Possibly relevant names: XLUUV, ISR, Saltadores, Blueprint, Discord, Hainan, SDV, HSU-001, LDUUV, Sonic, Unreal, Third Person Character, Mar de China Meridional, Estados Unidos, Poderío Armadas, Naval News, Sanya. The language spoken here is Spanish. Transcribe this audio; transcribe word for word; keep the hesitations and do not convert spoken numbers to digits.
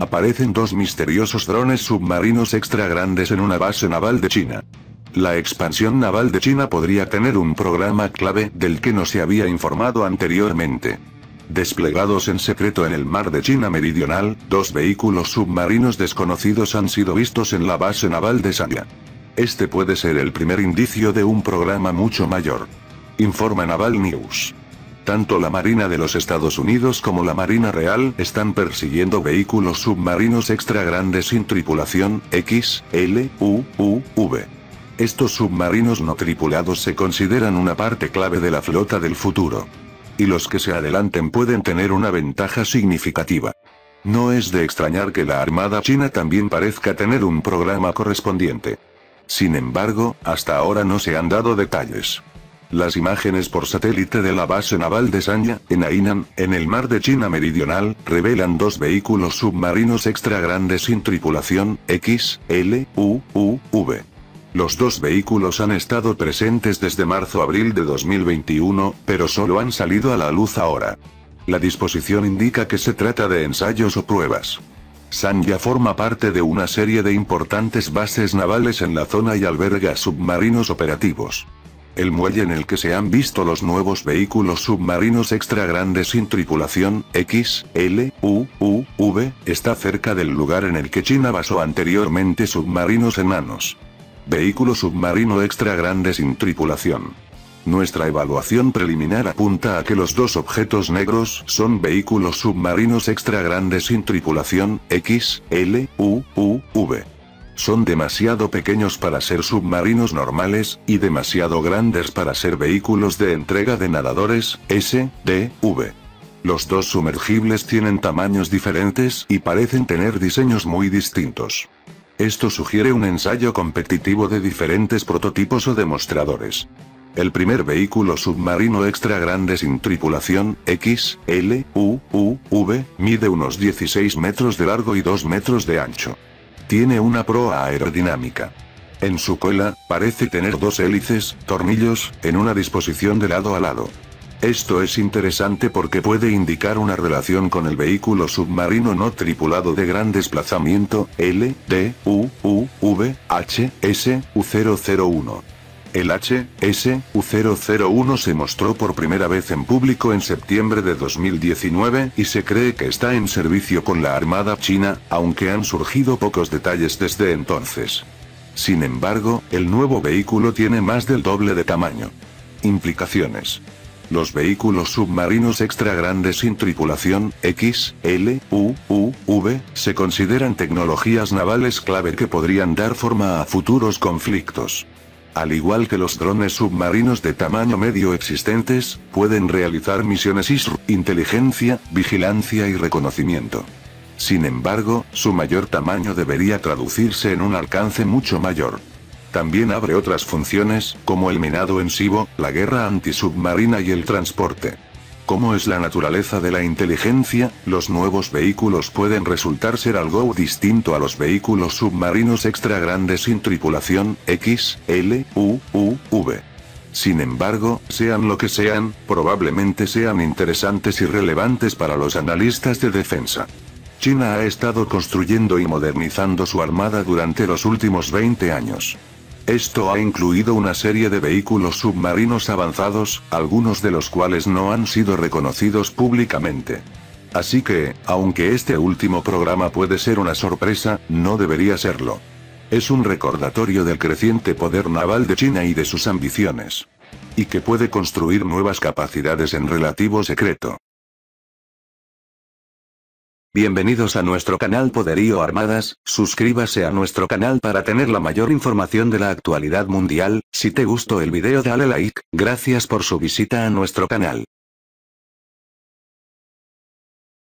Aparecen dos misteriosos drones submarinos extra grandes en una base naval de China. La expansión naval de China podría tener un programa clave del que no se había informado anteriormente. Desplegados en secreto en el Mar de China Meridional, dos vehículos submarinos desconocidos han sido vistos en la base naval de Sanya. Este puede ser el primer indicio de un programa mucho mayor, informa Naval News. Tanto la Marina de los Estados Unidos como la Marina Real están persiguiendo vehículos submarinos extra grandes sin tripulación, X L U U V. Estos submarinos no tripulados se consideran una parte clave de la flota del futuro. Y los que se adelanten pueden tener una ventaja significativa. No es de extrañar que la Armada China también parezca tener un programa correspondiente. Sin embargo, hasta ahora no se han dado detalles. Las imágenes por satélite de la base naval de Sanya, en Hainan, en el Mar de China Meridional, revelan dos vehículos submarinos extra grandes sin tripulación, X L U U V. Los dos vehículos han estado presentes desde marzo-abril de dos mil veintiuno, pero solo han salido a la luz ahora. La disposición indica que se trata de ensayos o pruebas. Sanya forma parte de una serie de importantes bases navales en la zona y alberga submarinos operativos. El muelle en el que se han visto los nuevos vehículos submarinos extra grandes sin tripulación, X L U U V, está cerca del lugar en el que China basó anteriormente submarinos enanos. Vehículo submarino extra grande sin tripulación. Nuestra evaluación preliminar apunta a que los dos objetos negros son vehículos submarinos extra grandes sin tripulación, X L U U V. Son demasiado pequeños para ser submarinos normales, y demasiado grandes para ser vehículos de entrega de nadadores, S D V. Los dos sumergibles tienen tamaños diferentes y parecen tener diseños muy distintos. Esto sugiere un ensayo competitivo de diferentes prototipos o demostradores. El primer vehículo submarino extra grande sin tripulación, X L U U V, mide unos dieciséis metros de largo y dos metros de ancho. Tiene una proa aerodinámica. En su cola, parece tener dos hélices, tornillos, en una disposición de lado a lado. Esto es interesante porque puede indicar una relación con el vehículo submarino no tripulado de gran desplazamiento, L D U U V H S U cero cero uno. El H S U cero cero uno se mostró por primera vez en público en septiembre de dos mil diecinueve y se cree que está en servicio con la Armada China, aunque han surgido pocos detalles desde entonces. Sin embargo, el nuevo vehículo tiene más del doble de tamaño. Implicaciones. Los vehículos submarinos extra grandes sin tripulación, X L U U V, se consideran tecnologías navales clave que podrían dar forma a futuros conflictos. Al igual que los drones submarinos de tamaño medio existentes, pueden realizar misiones I S R, inteligencia, vigilancia y reconocimiento. Sin embargo, su mayor tamaño debería traducirse en un alcance mucho mayor. También abre otras funciones, como el minado en Sibo, la guerra antisubmarina y el transporte. Como es la naturaleza de la inteligencia, los nuevos vehículos pueden resultar ser algo distinto a los vehículos submarinos extra grandes sin tripulación, X L U U V. Sin embargo, sean lo que sean, probablemente sean interesantes y relevantes para los analistas de defensa. China ha estado construyendo y modernizando su armada durante los últimos veinte años. Esto ha incluido una serie de vehículos submarinos avanzados, algunos de los cuales no han sido reconocidos públicamente. Así que, aunque este último programa puede ser una sorpresa, no debería serlo. Es un recordatorio del creciente poder naval de China y de sus ambiciones. Y que puede construir nuevas capacidades en relativo secreto. Bienvenidos a nuestro canal Poderío Armadas, suscríbase a nuestro canal para tener la mayor información de la actualidad mundial. Si te gustó el video dale like, gracias por su visita a nuestro canal.